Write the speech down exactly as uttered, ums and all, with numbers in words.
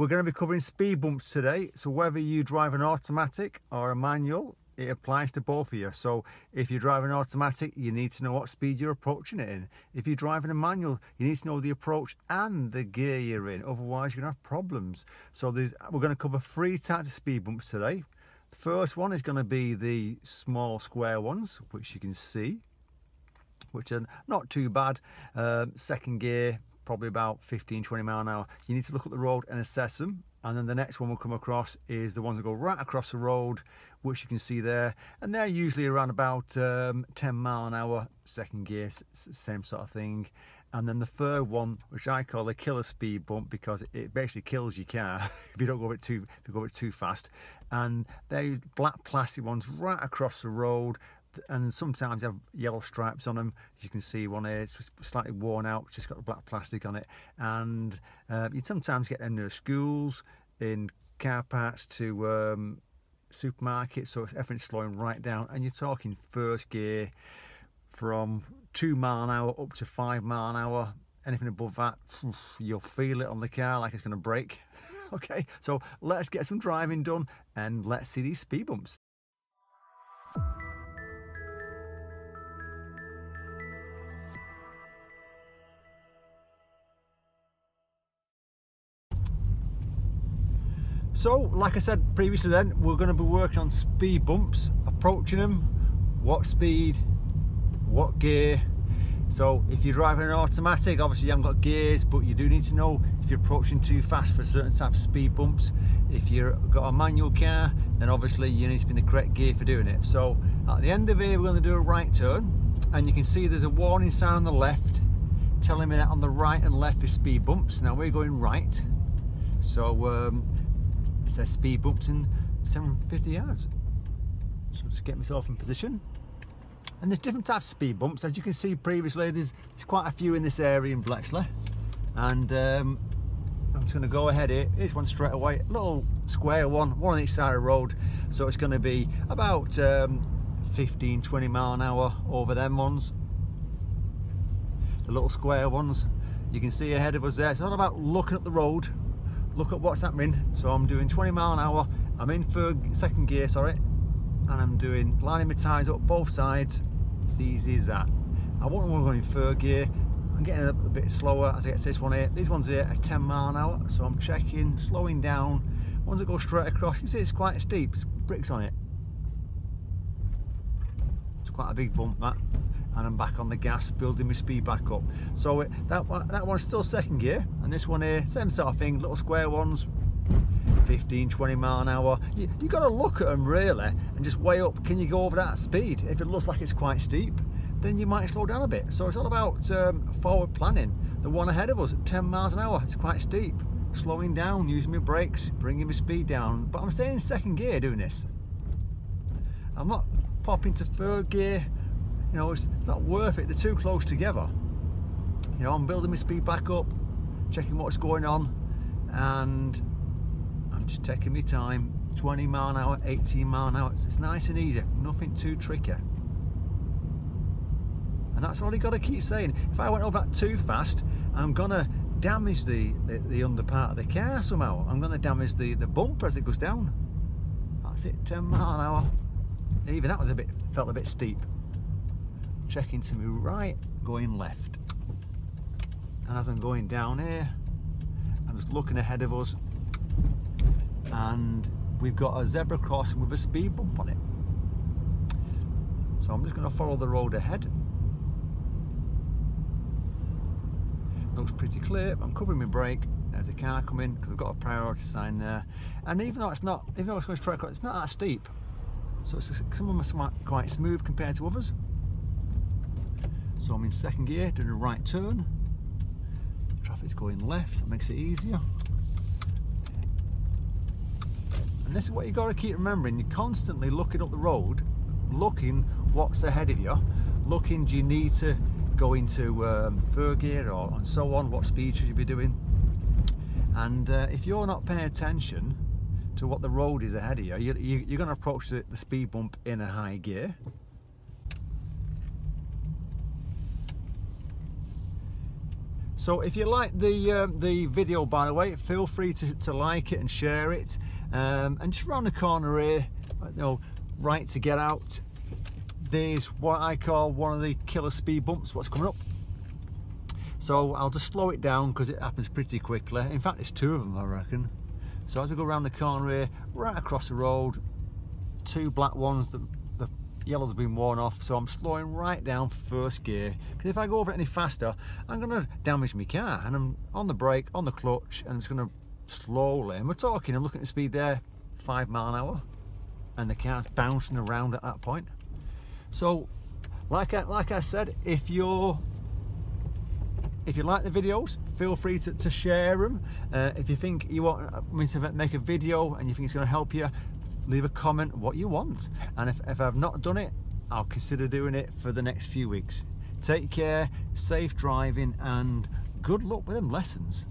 We're going to be covering speed bumps today, so whether you drive an automatic or a manual, it applies to both of you. So if you're driving an automatic, you need to know what speed you're approaching it in. If you're driving a manual, you need to know the approach and the gear you're in, otherwise you're going to have problems. So there's, we're going to cover three types of speed bumps today. The first one is going to be the small square ones, which you can see, which are not too bad. Um, second gear, probably about fifteen, twenty mile an hour. You need to look at the road and assess them. And then the next one we'll come across is the ones that go right across the road, which you can see there, and they're usually around about um, ten mile an hour, second gear, same sort of thing. And then the third one, which I call a killer speed bump, because it basically kills your car if you don't go a bit too if you go a bit too fast. And they're black plastic ones right across the road, and sometimes have yellow stripes on them. As you can see, one here, it's slightly worn out, just got the black plastic on it. And uh, you sometimes get them near schools, in car parks, to um, supermarkets, so everything's slowing right down, and you're talking first gear from two mile an hour up to five mile an hour. Anything above that, you'll feel it on the car like it's going to break. Okay, so let's get some driving done and let's see these speed bumps. So, like I said previously then, we're going to be working on speed bumps, approaching them, what speed, what gear. So, if you're driving an automatic, obviously you haven't got gears, but you do need to know if you're approaching too fast for certain type of speed bumps. If you've got a manual car, then obviously you need to be in the correct gear for doing it. So, at the end of here, we're going to do a right turn, and you can see there's a warning sign on the left, telling me that on the right and left is speed bumps. Now, we're going right, so... Um, it says speed bumps in seven hundred fifty yards. So just get myself in position. And there's different types of speed bumps. As you can see previously, there's, there's quite a few in this area in Bletchley. And um, I'm just gonna go ahead here. Here's one straight away, little square one, one on each side of the road. So it's gonna be about um, fifteen, twenty mile an hour over them ones. The little square ones. You can see ahead of us there. It's all about looking at the road. Look at what's happening. So I'm doing twenty mile an hour, I'm in for second gear, sorry, and I'm doing lining my tyres up both sides. It's easy as that. I won't want to go in third gear. I'm getting a bit slower as I get to this one here. These ones here are ten mile an hour, so I'm checking, slowing down. Ones that go straight across, you can see it's quite steep, it's bricks on it. It's quite a big bump, that. And I'm back on the gas, building my speed back up. So it, that, one, that one's still second gear, and this one here, same sort of thing, little square ones, fifteen, twenty mile an hour. You, you've got to look at them really, and just weigh up, can you go over that speed? If it looks like it's quite steep, then you might slow down a bit. So it's all about um, forward planning. The one ahead of us, at ten miles an hour, it's quite steep. Slowing down, using my brakes, bringing my speed down. But I'm staying in second gear doing this. I'm not popping to third gear. You know, it's not worth it, they're too close together. You know, I'm building my speed back up, checking what's going on, and I'm just taking my time, twenty mile an hour, eighteen mile an hour. It's, it's nice and easy, nothing too tricky. And that's all you gotta keep saying. If I went over that too fast, I'm gonna damage the, the, the under part of the car somehow. I'm gonna damage the, the bumper as it goes down. That's it, ten mile an hour. Even that was a bit, felt a bit steep. Checking to my right, going left. And as I'm going down here, I'm just looking ahead of us, and we've got a zebra crossing with a speed bump on it. So I'm just gonna follow the road ahead. Looks pretty clear, I'm covering my brake. There's a car coming, because I've got a priority sign there. And even though it's not, even though it's going straight across, it's not that steep. So it's just, some of them are quite smooth compared to others. So I'm in second gear, doing a right turn. Traffic's going left, that makes it easier. And this is what you gotta keep remembering, you're constantly looking up the road, looking what's ahead of you, looking do you need to go into um, third gear or and so on, what speed should you be doing. And uh, if you're not paying attention to what the road is ahead of you, you, you you're gonna approach the, the speed bump in a high gear. So if you like the uh, the video, by the way, feel free to, to like it and share it. Um, and just round the corner here, you know, right to get out, there's what I call one of the killer speed bumps, what's coming up. So I'll just slow it down because it happens pretty quickly. In fact, there's two of them, I reckon. So as we go around the corner here, right across the road, two black ones, the, the yellow's been worn off, so I'm slowing right down for first gear. Because if I go over it any faster, I'm gonna damage my car, and I'm on the brake, on the clutch, and it's gonna slowly, and we're talking, I'm looking at the speed there, five mile an hour, and the car's bouncing around at that point. So, like I, like I said, if you're If you like the videos, feel free to, to share them. Uh, if you think you want me to make a video and you think it's going to help you, leave a comment what you want. And if, if I've not done it, I'll consider doing it for the next few weeks. Take care, safe driving, and good luck with them lessons.